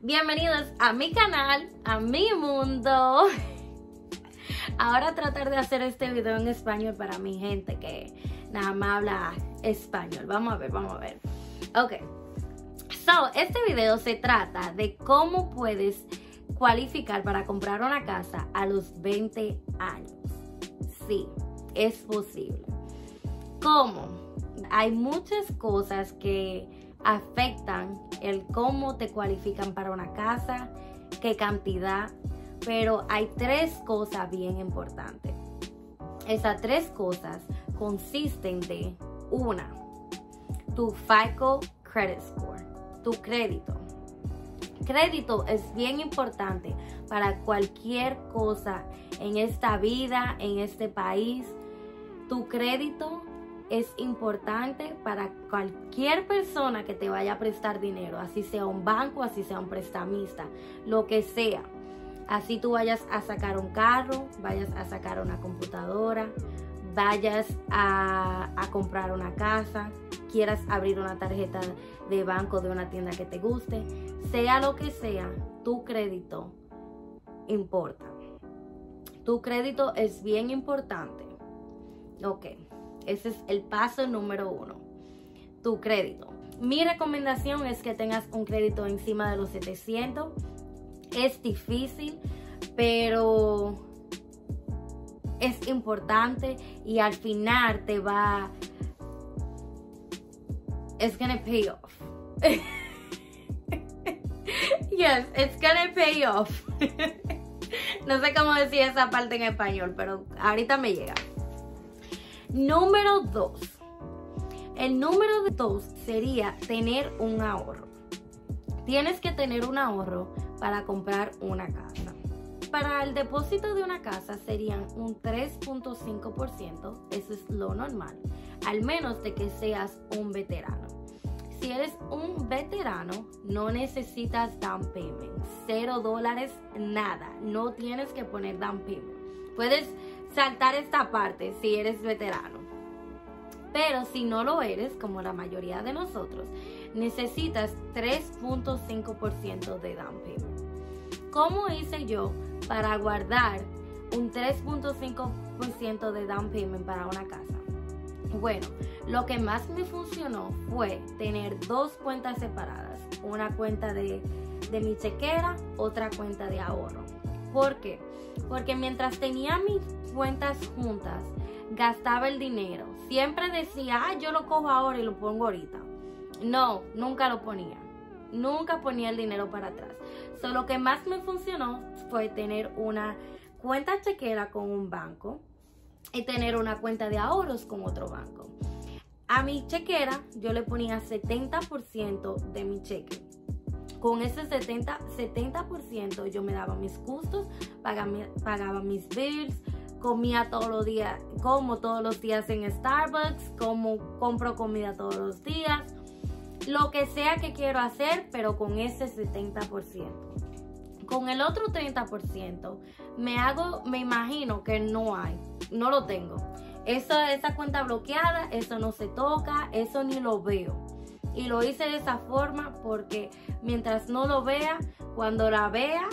Bienvenidos a mi canal, a mi mundo. Ahora tratar de hacer este video en español para mi gente que nada más habla español. Vamos a ver. Ok. So, este video se trata de cómo puedes cualificar para comprar una casa a los 20 años. Sí, es posible. ¿Cómo? Hay muchas cosas que afectan el cómo te cualifican para una casa, qué cantidad, pero hay tres cosas bien importantes. Esas tres cosas consisten de: una, tu FICO credit score, tu crédito. Crédito es bien importante para cualquier cosa en esta vida, en este país. Tu crédito es importante para cualquier persona que te vaya a prestar dinero, así sea un banco, así sea un prestamista, lo que sea. Así tú vayas a sacar un carro, vayas a sacar una computadora, vayas a comprar una casa, quieras abrir una tarjeta de banco de una tienda que te guste, sea lo que sea, tu crédito importa. Tu crédito es bien importante. Ok. Ese es el paso número uno, tu crédito. Mi recomendación es que tengas un crédito encima de los 700. Es difícil, pero es importante y al final te va... It's gonna pay off. Yes, it's gonna pay off. No sé cómo decir esa parte en español, pero ahorita me llega. Número 2. El número 2 sería tener un ahorro. Tienes que tener un ahorro para comprar una casa. Para el depósito de una casa serían un 3.5%. Eso es lo normal, al menos de que seas un veterano. Si eres un veterano, no necesitas down payment. $0, nada. No tienes que poner down payment. Puedes saltar esta parte si eres veterano, pero si no lo eres, como la mayoría de nosotros, necesitas 3.5% de down payment. ¿Cómo hice yo para guardar un 3.5% de down payment para una casa? Bueno, lo que más me funcionó fue tener dos cuentas separadas, una cuenta de mi chequera, otra cuenta de ahorro. ¿Por qué? Porque mientras tenía mis cuentas juntas, gastaba el dinero. Siempre decía, yo lo cojo ahora y lo pongo ahorita. No, nunca lo ponía. Nunca ponía el dinero para atrás. Lo que más me funcionó fue tener una cuenta chequera con un banco y tener una cuenta de ahorros con otro banco. A mi chequera yo le ponía 70% de mi cheque. Con ese 70% yo me daba mis gustos, pagaba mis bills, comía todos los días, como todos los días en Starbucks, compro comida todos los días, lo que sea que quiero hacer, pero con ese 70%. Con el otro 30% me imagino que no lo tengo. Esa cuenta bloqueada, eso no se toca, eso ni lo veo. Y lo hice de esa forma porque mientras no lo vea, cuando la vea,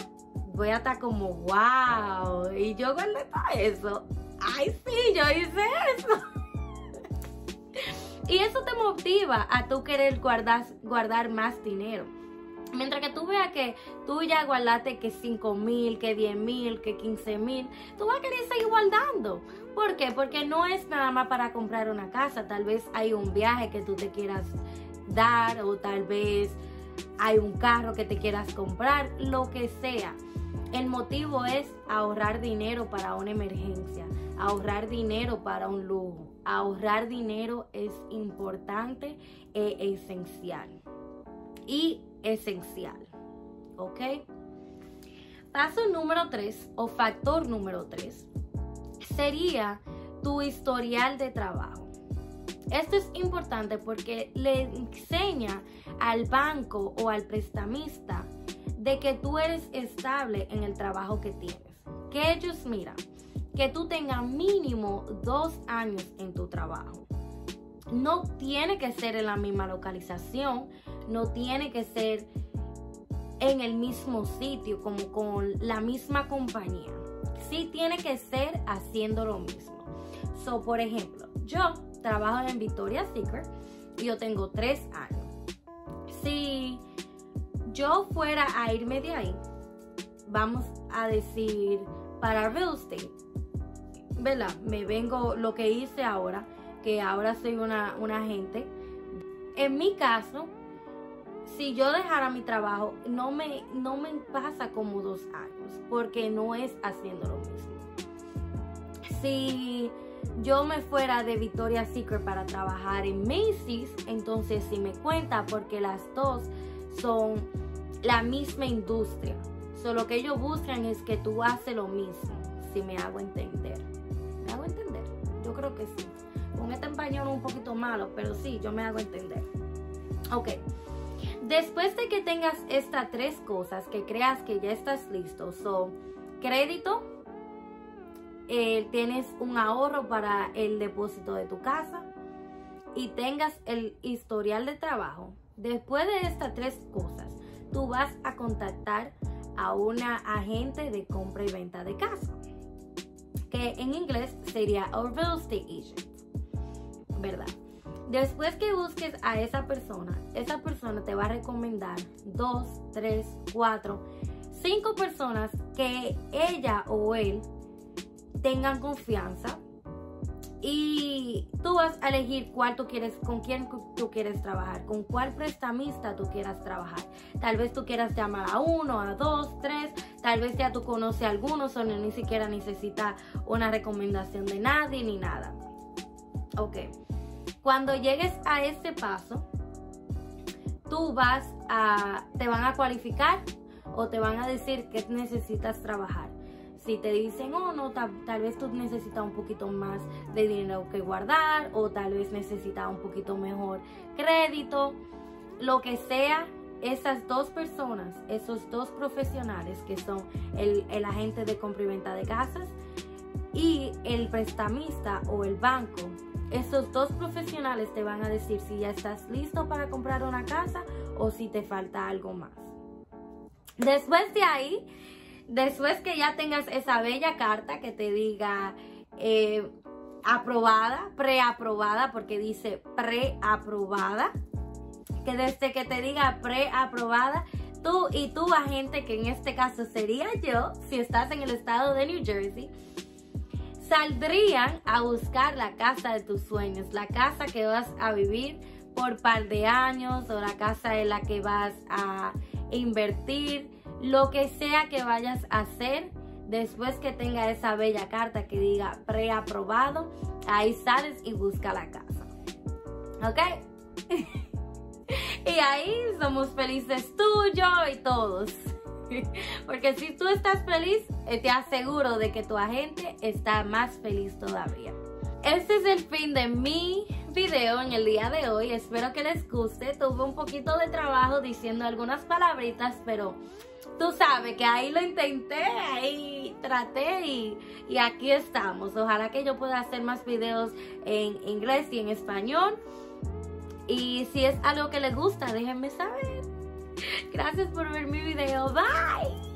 voy a estar como wow. Y yo guardé todo eso. Ay, sí, yo hice eso. Y eso te motiva a tú querer guardar más dinero. Mientras que tú veas que tú ya guardaste que 5,000, que 10,000, que 15,000, tú vas a querer seguir guardando. ¿Por qué? Porque no es nada más para comprar una casa. Tal vez hay un viaje que tú te quieras dar, o tal vez hay un carro que te quieras comprar, lo que sea. El motivo es ahorrar dinero para una emergencia, ahorrar dinero para un lujo. Ahorrar dinero es importante e esencial. ¿Ok? Paso número 3 o factor número 3 sería tu historial de trabajo. Esto es importante porque le enseña al banco o al prestamista de que tú eres estable en el trabajo que tienes. Que ellos miran que tú tengas mínimo 2 años en tu trabajo. No tiene que ser en la misma localización, no tiene que ser en el mismo sitio, como con la misma compañía. Sí tiene que ser haciendo lo mismo. So, por ejemplo, yo trabajo en Victoria's Secret y yo tengo 3 años. Si yo fuera a irme de ahí, vamos a decir, para Real Estate, ¿verdad? Me vengo lo que hice ahora, que ahora soy una agente. En mi caso, si yo dejara mi trabajo, no me pasa como 2 años, porque no es haciendo lo mismo. Si yo me fuera de Victoria's Secret para trabajar en Macy's, entonces sí me cuenta, porque las dos son la misma industria. Solo que ellos buscan es que tú haces lo mismo, si me hago entender. ¿Me hago entender? Yo creo que sí. Con este español un poquito malo, pero sí, yo me hago entender. Ok. Después de que tengas estas 3 cosas, que creas que ya estás listo, son crédito, tienes un ahorro para el depósito de tu casa y tengas el historial de trabajo. Después de estas 3 cosas, tú vas a contactar a una agente de compra y venta de casa, que en inglés sería a real estate agent, ¿verdad? Después que busques a esa persona te va a recomendar 2, 3, 4, 5 personas que ella o él tengan confianza, y tú vas a elegir cuál tú quieres, con quién tú quieres trabajar, con cuál prestamista tú quieras trabajar. Tal vez tú quieras llamar a 1, a 2, 3, tal vez ya tú conoces a algunos o ni siquiera necesita una recomendación de nadie ni nada. Ok. Cuando llegues a este paso, te van a cualificar o te van a decir que necesitas trabajar. Si te dicen, oh no, tal vez tú necesitas un poquito más de dinero que guardar, o tal vez necesitas un poquito mejor crédito, lo que sea, esas 2 personas, esos 2 profesionales que son el agente de compra y venta de casas y el prestamista o el banco, esos 2 profesionales te van a decir si ya estás listo para comprar una casa o si te falta algo más. Después de ahí, después que ya tengas esa bella carta que te diga aprobada, preaprobada, porque dice preaprobada, que desde que te diga preaprobada, tú y tu agente, que en este caso sería yo, si estás en el estado de New Jersey, saldrían a buscar la casa de tus sueños, la casa que vas a vivir por par de años, o la casa en la que vas a invertir, lo que sea que vayas a hacer. Después que tenga esa bella carta que diga preaprobado, ahí sales y busca la casa. ¿Ok? Y ahí somos felices tú, yo y todos. Porque si tú estás feliz, te aseguro de que tu agente está más feliz todavía. Este es el fin de mi video en el día de hoy. Espero que les guste. Tuve un poquito de trabajo diciendo algunas palabritas, pero tú sabes que ahí lo intenté, ahí traté y aquí estamos. Ojalá que yo pueda hacer más videos en inglés y en español. Y si es algo que les gusta, déjenme saber. Gracias por ver mi video. Bye.